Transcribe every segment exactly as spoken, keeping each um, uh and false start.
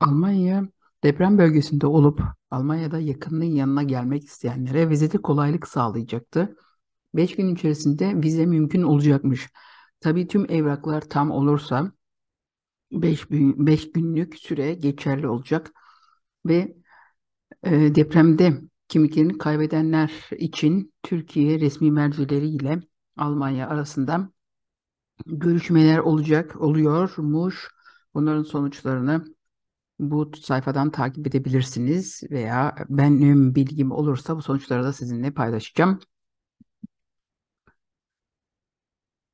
Almanya deprem bölgesinde olup Almanya'da yakınının yanına gelmek isteyenlere vizede kolaylık sağlayacaktı. beş gün içerisinde vize mümkün olacakmış. Tabii tüm evraklar tam olursa beş gün, beş günlük süre geçerli olacak ve e, depremde kimliklerini kaybedenler için Türkiye resmi mercileri ile Almanya arasında görüşmeler olacak oluyormuş. Bunların sonuçlarını bu sayfadan takip edebilirsiniz veya benim bilgim olursa bu sonuçları da sizinle paylaşacağım.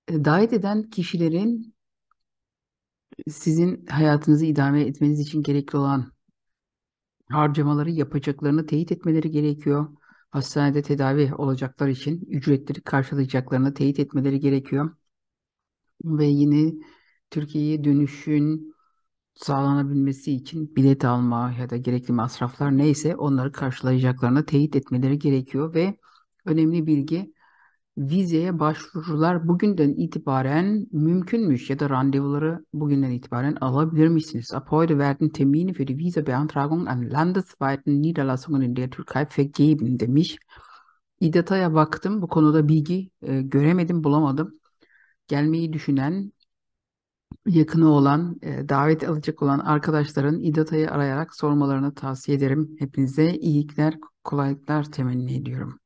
Davet eden kişilerin sizin hayatınızı idame etmeniz için gerekli olan harcamaları yapacaklarını teyit etmeleri gerekiyor. Hastanede tedavi olacaklar için ücretleri karşılayacaklarını teyit etmeleri gerekiyor. Ve yine Türkiye'ye dönüşün sağlanabilmesi için bilet alma ya da gerekli masraflar neyse onları karşılayacaklarını teyit etmeleri gerekiyor ve önemli bilgi, vizeye başvurular bugünden itibaren mümkünmüş ya da randevuları bugünden itibaren alabilirmişsiniz. Ab heute werden Termine für die Visa-Beantragung an landesweiten Niederlassungen in der Türkei vergeben demiş. İdata'ya baktım, bu konuda bilgi e, göremedim, bulamadım. Gelmeyi düşünen, yakını olan, e, davet alacak olan arkadaşların İdata'yı arayarak sormalarını tavsiye ederim. Hepinize iyilikler, kolaylıklar temenni ediyorum.